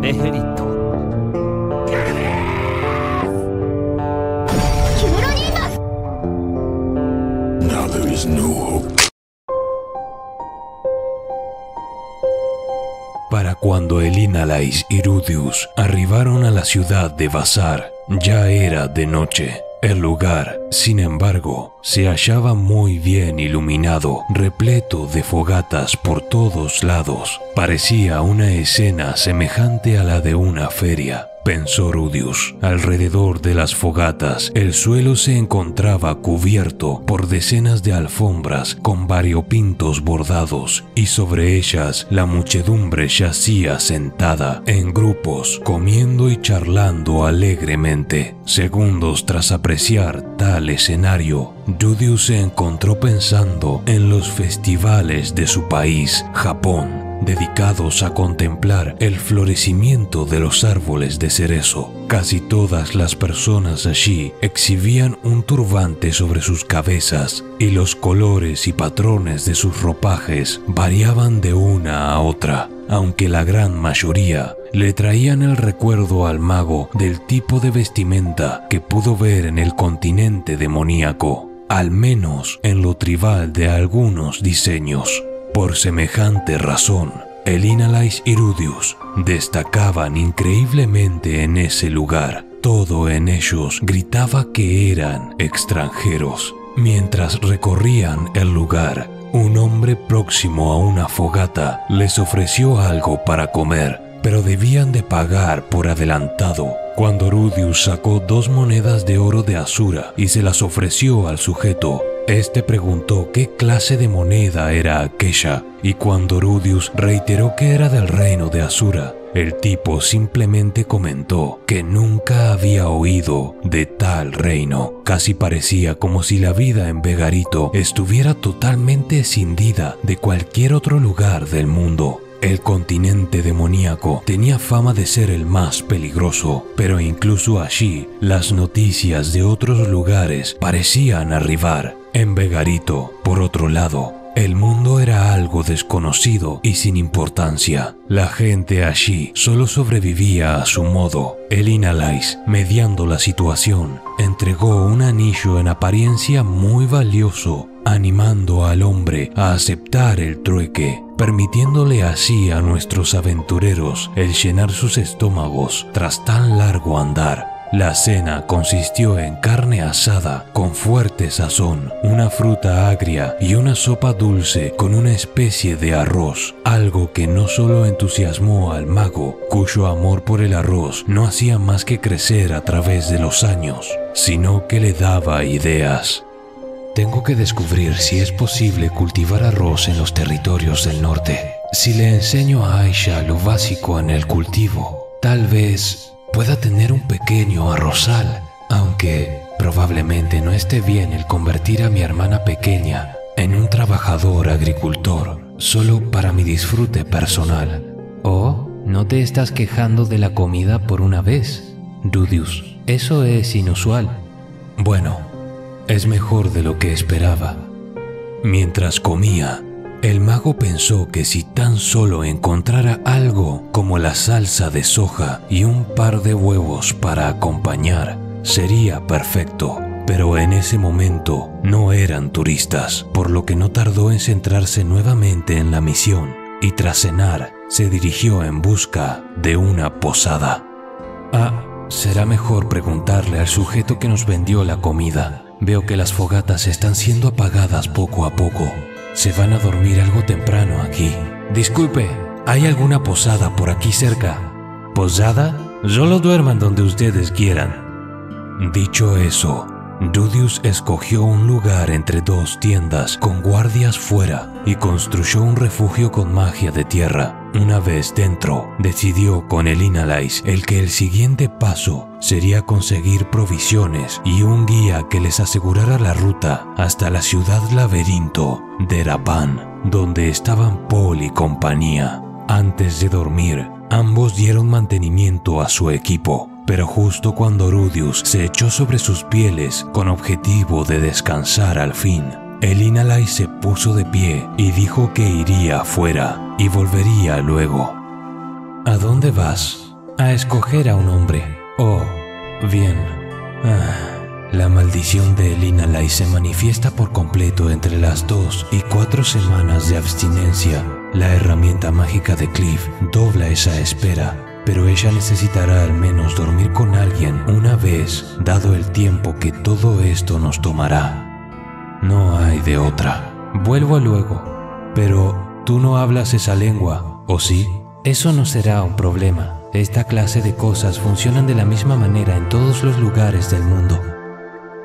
Begaritto. Now there is no hope. Para cuando Elinalise y Rudeus arribaron a la ciudad de Bazar, ya era de noche. El lugar, sin embargo, se hallaba muy bien iluminado, repleto de fogatas por todos lados. Parecía una escena semejante a la de una feria, pensó Rudeus. Alrededor de las fogatas, el suelo se encontraba cubierto por decenas de alfombras con variopintos bordados, y sobre ellas la muchedumbre yacía sentada, en grupos, comiendo y charlando alegremente. Segundos tras apreciar tal escenario, Dudius se encontró pensando en los festivales de su país, Japón, dedicados a contemplar el florecimiento de los árboles de cerezo. Casi todas las personas allí exhibían un turbante sobre sus cabezas, y los colores y patrones de sus ropajes variaban de una a otra, aunque la gran mayoría le traían el recuerdo al mago del tipo de vestimenta que pudo ver en el continente demoníaco, al menos en lo tribal de algunos diseños. Por semejante razón, Elinalise y Rudeus destacaban increíblemente en ese lugar. Todo en ellos gritaba que eran extranjeros. Mientras recorrían el lugar, un hombre próximo a una fogata les ofreció algo para comer, pero debían de pagar por adelantado. Cuando Rudeus sacó 2 monedas de oro de Asura y se las ofreció al sujeto, este preguntó qué clase de moneda era aquella, y cuando Rudeus reiteró que era del reino de Asura, el tipo simplemente comentó que nunca había oído de tal reino. Casi parecía como si la vida en Begaritto estuviera totalmente escindida de cualquier otro lugar del mundo. El continente demoníaco tenía fama de ser el más peligroso, pero incluso allí las noticias de otros lugares parecían arribar. En Begaritto, por otro lado, el mundo era algo desconocido y sin importancia. La gente allí solo sobrevivía a su modo. Elinalise, mediando la situación, entregó un anillo en apariencia muy valioso, animando al hombre a aceptar el trueque, permitiéndole así a nuestros aventureros el llenar sus estómagos tras tan largo andar. La cena consistió en carne asada con fuerte sazón, una fruta agria y una sopa dulce con una especie de arroz, algo que no solo entusiasmó al mago, cuyo amor por el arroz no hacía más que crecer a través de los años, sino que le daba ideas. Tengo que descubrir si es posible cultivar arroz en los territorios del norte. Si le enseño a Aisha lo básico en el cultivo, tal vez pueda tener un pequeño arrozal, aunque probablemente no esté bien el convertir a mi hermana pequeña en un trabajador agricultor, solo para mi disfrute personal. Oh, no te estás quejando de la comida por una vez, Rudeus. Eso es inusual. Bueno, es mejor de lo que esperaba. Mientras comía, el mago pensó que si tan solo encontrara algo como la salsa de soja y un par de huevos para acompañar, sería perfecto. Pero en ese momento no eran turistas, por lo que no tardó en centrarse nuevamente en la misión, y tras cenar se dirigió en busca de una posada. Será mejor preguntarle al sujeto que nos vendió la comida. Veo que las fogatas están siendo apagadas poco a poco. Se van a dormir algo temprano aquí. Disculpe, ¿hay alguna posada por aquí cerca? ¿Posada? Solo duerman donde ustedes quieran. Dicho eso, Rudeus escogió un lugar entre 2 tiendas con guardias fuera y construyó un refugio con magia de tierra. Una vez dentro, decidió con Elinalise que el siguiente paso sería conseguir provisiones y un guía que les asegurara la ruta hasta la ciudad laberinto de Rapan, donde estaban Paul y compañía. Antes de dormir, ambos dieron mantenimiento a su equipo, pero justo cuando Rudeus se echó sobre sus pieles con objetivo de descansar al fin, Elinalise se puso de pie y dijo que iría afuera y volvería luego. ¿A dónde vas? A escoger a un hombre. Oh, bien. La maldición de Elinalise se manifiesta por completo entre las 2 y 4 semanas de abstinencia. La herramienta mágica de Cliff dobla esa espera, pero ella necesitará al menos dormir con alguien una vez, dado el tiempo que todo esto nos tomará. No hay de otra. Vuelvo luego. Pero tú no hablas esa lengua, ¿o sí? Eso no será un problema. Esta clase de cosas funcionan de la misma manera en todos los lugares del mundo.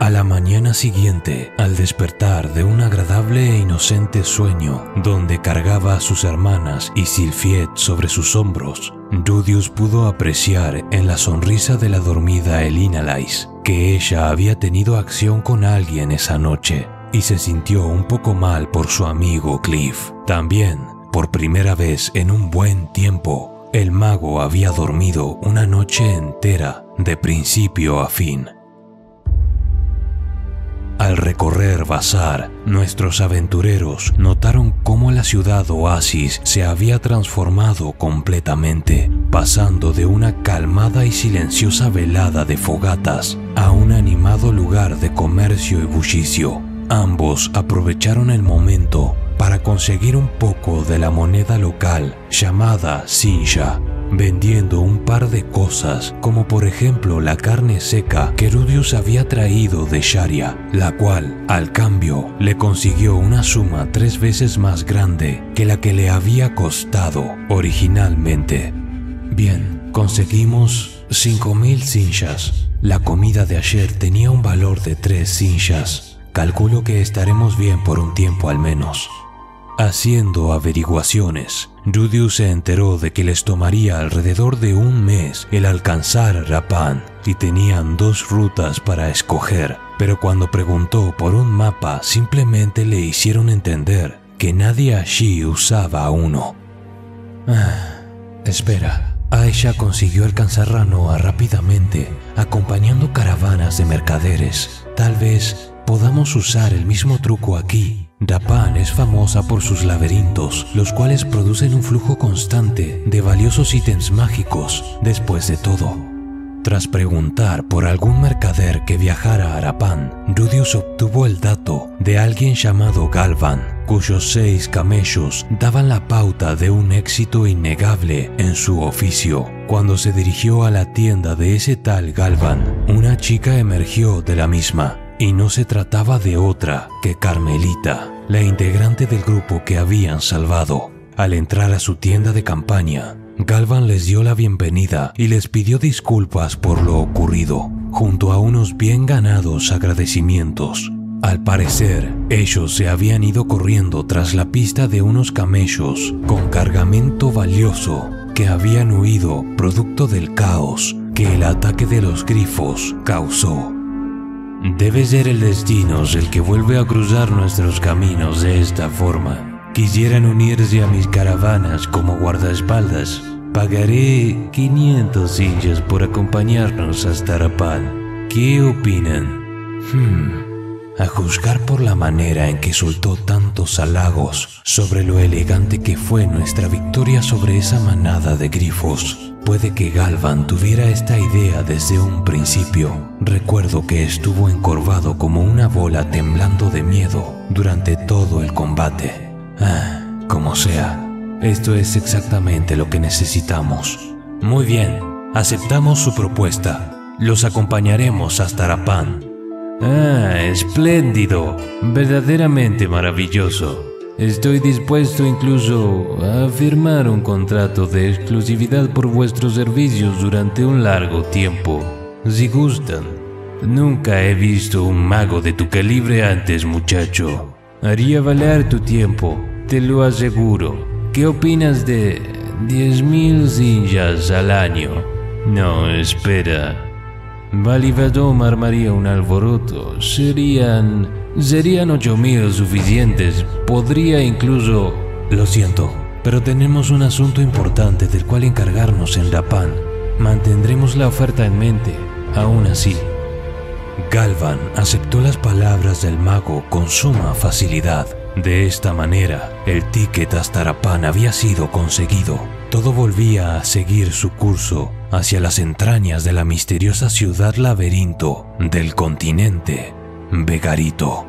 A la mañana siguiente, al despertar de un agradable e inocente sueño, donde cargaba a sus hermanas y Sylphiet sobre sus hombros, Dudius pudo apreciar en la sonrisa de la dormida Elinalise que ella había tenido acción con alguien esa noche, y se sintió un poco mal por su amigo Cliff. También, por primera vez en un buen tiempo, el mago había dormido una noche entera, de principio a fin. Al recorrer Bazar, nuestros aventureros notaron cómo la ciudad oasis se había transformado completamente, pasando de una calmada y silenciosa velada de fogatas a un animado lugar de comercio y bullicio. Ambos aprovecharon el momento para conseguir un poco de la moneda local llamada sincha, vendiendo un par de cosas como por ejemplo la carne seca que Rudeus había traído de Sharia, la cual al cambio le consiguió una suma 3 veces más grande que la que le había costado originalmente. Bien, conseguimos 5000 sinchas. La comida de ayer tenía un valor de 3 sinchas. Calculo que estaremos bien por un tiempo al menos. Haciendo averiguaciones, Rudeus se enteró de que les tomaría alrededor de un mes el alcanzar Rapan y tenían 2 rutas para escoger, pero cuando preguntó por un mapa simplemente le hicieron entender que nadie allí usaba uno. Espera, Aisha consiguió alcanzar Ranoa rápidamente, acompañando caravanas de mercaderes. Tal vez podamos usar el mismo truco aquí. Rapan es famosa por sus laberintos, los cuales producen un flujo constante de valiosos ítems mágicos, después de todo. Tras preguntar por algún mercader que viajara a Arapán, Rudeus obtuvo el dato de alguien llamado Galvan, cuyos 6 camellos daban la pauta de un éxito innegable en su oficio. Cuando se dirigió a la tienda de ese tal Galvan, una chica emergió de la misma. Y no se trataba de otra que Carmelita, la integrante del grupo que habían salvado. Al entrar a su tienda de campaña, Galvan les dio la bienvenida y les pidió disculpas por lo ocurrido, junto a unos bien ganados agradecimientos. Al parecer, ellos se habían ido corriendo tras la pista de unos camellos con cargamento valioso que habían huido producto del caos que el ataque de los grifos causó. Debe ser el destino el que vuelve a cruzar nuestros caminos de esta forma. Quisieran unirse a mis caravanas como guardaespaldas. Pagaré 500 sinchas por acompañarnos hasta Arapán. ¿Qué opinan? A juzgar por la manera en que soltó tantos halagos sobre lo elegante que fue nuestra victoria sobre esa manada de grifos, puede que Galvan tuviera esta idea desde un principio. Recuerdo que estuvo encorvado como una bola temblando de miedo durante todo el combate. Como sea, esto es exactamente lo que necesitamos. Muy bien, aceptamos su propuesta. Los acompañaremos hasta Arapán. Espléndido, verdaderamente maravilloso. Estoy dispuesto incluso a firmar un contrato de exclusividad por vuestros servicios durante un largo tiempo, si gustan. Nunca he visto un mago de tu calibre antes, muchacho. Haría valer tu tiempo, te lo aseguro. ¿Qué opinas de 10.000 sinchas al año? No, espera. Balivadom armaría un alboroto. Serían 8000 suficientes. Podría incluso... Lo siento, pero tenemos un asunto importante del cual encargarnos en Rapan. Mantendremos la oferta en mente, aún así. Galvan aceptó las palabras del mago con suma facilidad. De esta manera, el ticket hasta Rapan había sido conseguido. todo volvía a seguir su curso hacia las entrañas de la misteriosa ciudad laberinto del continente Begaritto.